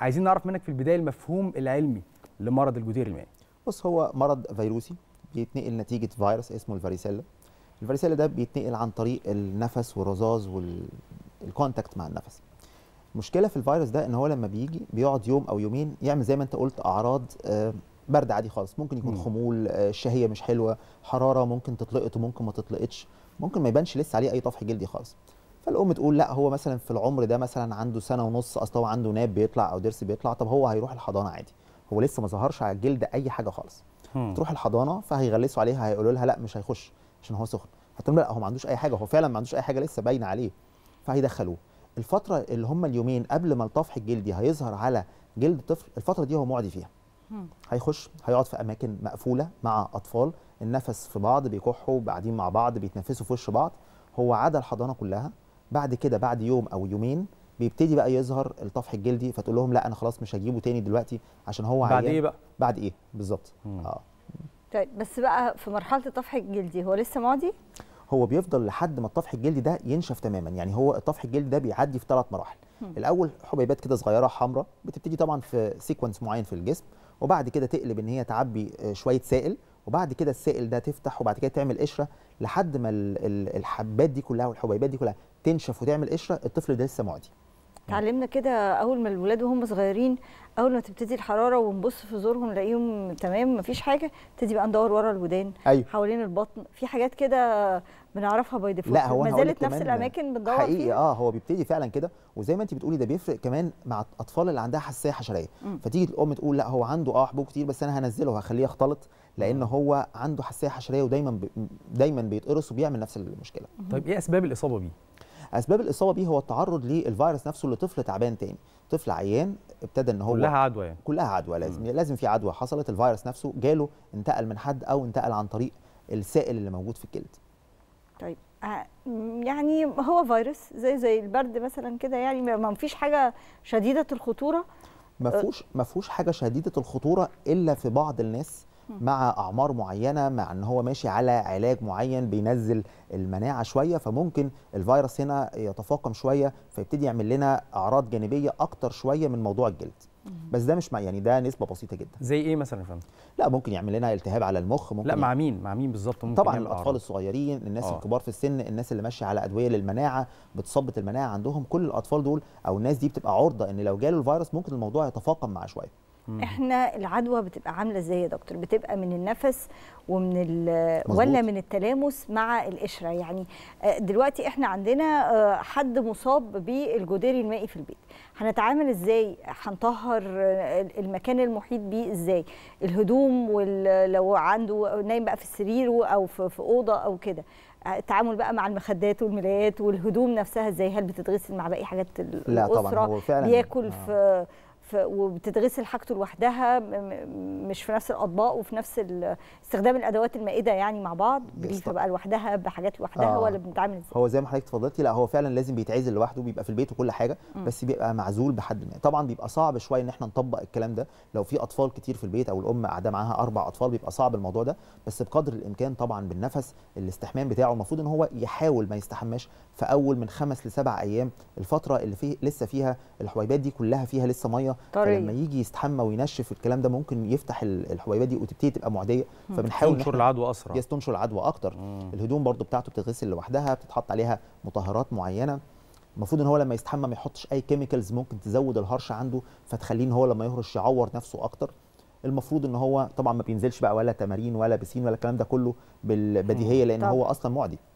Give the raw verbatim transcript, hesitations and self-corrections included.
عايزين نعرف منك في البدايه المفهوم العلمي لمرض الجدري المائي. بص، هو مرض فيروسي بيتنقل نتيجه فيروس اسمه الفاريسيلا. الفاريسيلا ده بيتنقل عن طريق النفس والرذاذ والكونتاكت مع النفس. المشكله في الفيروس ده ان هو لما بيجي بيقعد يوم او يومين يعمل زي ما انت قلت اعراض برد عادي خالص، ممكن يكون خمول، الشهيه مش حلوه، حراره، ممكن تطلقت وممكن ما تطلقتش، ممكن ما يبانش لسه عليه اي طفح جلدي خالص. فالام تقول لا هو مثلا في العمر ده مثلا عنده سنه ونص، اصل هو عنده ناب بيطلع او ضرس بيطلع، طب هو هيروح الحضانه عادي، هو لسه ما ظهرش على الجلد اي حاجه خالص. تروح الحضانه فهيغلسوا عليها، هيقولوا لها لا مش هيخش عشان هو سخن، هتقول لا هو ما عندوش اي حاجه، هو فعلا ما عندوش اي حاجه لسه باينه عليه، فهيدخلوه. الفتره اللي هم اليومين قبل ما الطفح الجلدي هيظهر على جلد الطفل، الفتره دي هو معدي فيها. هيخش هيقعد في اماكن مقفوله مع اطفال، النفس في بعض، بيكحوا قاعدين مع بعض، بيتنفسوا في وش بعض. هو عدا الحضانه كلها. بعد كده بعد يوم او يومين بيبتدي بقى يظهر الطفح الجلدي، فتقول لهم لا انا خلاص مش هجيبه تاني دلوقتي عشان هو عيان. بعد ايه بقى؟ بعد ايه بالظبط. اه طيب، بس بقى في مرحله الطفح الجلدي هو لسه معدي؟ هو بيفضل لحد ما الطفح الجلدي ده ينشف تماما. يعني هو الطفح الجلدي ده بيعدي في ثلاث مراحل. م. الاول حبيبات كده صغيره حمراء بتبتدي طبعا في سيكونس معين في الجسم، وبعد كده تقلب ان هي تعبي شويه سائل، وبعد كده السائل ده تفتح، وبعد كده تعمل قشره لحد ما الحبات دي كلها والحبيبات دي كلها تنشف وتعمل قشره. الطفل ده لسه معدي. اتعلمنا كده اول ما الولاد وهم صغيرين، اول ما تبتدي الحراره ونبص في زورهم نلاقيهم تمام مفيش حاجه، نبتدي بقى ندور ورا الودان. أيوه. حوالين البطن، في حاجات كده بنعرفها باي ديفولت. لا هو ما زالت نفس الاماكن بندور فيها حقيقي. اه هو بيبتدي فعلا كده، وزي ما انت بتقولي ده بيفرق كمان مع الاطفال اللي عندها حساسيه حشريه. م. فتيجي الام تقول لا هو عنده اه حبوب كتير بس انا هنزله وهخليه يختلط، لان هو عنده حساسيه حشريه ودايما ب... دايما بيتقرص وبيعمل نفس المشكله. طيب ايه اسباب الاصابه بيه؟ اسباب الاصابه بيه هو التعرض للفيروس نفسه لطفل تعبان تاني، طفل عيان ابتدى ان هو كلها عدوى. يعني كلها عدوى، لازم م. لازم في عدوى حصلت، الفيروس نفسه جاله، انتقل من حد او انتقل عن طريق السائل اللي موجود في الجلد. طيب يعني هو فيروس زي زي البرد مثلا كده، يعني ما فيش حاجه شديده الخطوره؟ ما فيهوش ما فيهوش حاجه شديده الخطوره الا في بعض الناس مع اعمار معينه، مع ان هو ماشي على علاج معين بينزل المناعه شويه، فممكن الفيروس هنا يتفاقم شويه فيبتدي يعمل لنا اعراض جانبيه اكتر شويه من موضوع الجلد. بس ده مش مع يعني ده نسبه بسيطه جدا. زي ايه مثلا يا فندم؟ لا ممكن يعمل لنا التهاب على المخ. ممكن لا مع مين؟ مع مين بالظبط؟ طبعا الاطفال الصغيرين، الناس أوه. الكبار في السن، الناس اللي ماشيه على ادويه للمناعه بتثبط المناعه عندهم، كل الاطفال دول او الناس دي بتبقى عرضه ان لو جاله الفيروس ممكن الموضوع يتفاقم معاه شويه. احنا العدوى بتبقى عامله ازاي يا دكتور؟ بتبقى من النفس ومن ال ولا من التلامس مع القشره؟ يعني دلوقتي احنا عندنا حد مصاب بالجدري المائي في البيت، هنتعامل ازاي؟ هنطهر المكان المحيط بيه ازاي؟ الهدوم، ولو عنده نايم بقى في السرير او في اوضه او كده، التعامل بقى مع المخدات والملايات والهدوم نفسها ازاي؟ هل بتتغسل مع باقي حاجات الاسره؟ لا طبعا، هو فعلا بياكل في وبتتغسل حاجته لوحدها، مش في نفس الاطباق وفي نفس استخدام الادوات المائده يعني مع بعض، بليفه بقى لوحدها بحاجات لوحدها، آه. ولا بنتعامل ازاي؟ هو زي ما حضرتك اتفضلتي، لا هو فعلا لازم بيتعزل لوحده، بيبقى في البيت وكل حاجه، م. بس بيبقى معزول بحد ما. طبعا بيبقى صعب شويه ان احنا نطبق الكلام ده لو في اطفال كتير في البيت او الام قاعده معاها اربع اطفال، بيبقى صعب الموضوع ده، بس بقدر الامكان طبعا بالنفس، الاستحمام بتاعه المفروض ان هو يحاول ما يستحماش في اول من خمس لسبع ايام، الفتره اللي فيه لسه فيها الحبيبات دي كلها فيها لسه ميه، فلما يجي يستحمى وينشف الكلام ده ممكن يفتح الحبيبات دي وتبتدي تبقى معديه، فبنحاول تنشر العدوى اسرع، تنشر العدوى اكتر. مم. الهدوم برضو بتاعته بتتغسل لوحدها، بتتحط عليها مطهرات معينه، المفروض ان هو لما يستحمى ما يحطش اي كيميكالز ممكن تزود الهرش عنده فتخليه ان هو لما يهرش يعور نفسه اكتر. المفروض ان هو طبعا ما بينزلش بقى ولا تمارين ولا بسين ولا الكلام ده كله بالبديهيه، لان هو اصلا معدي.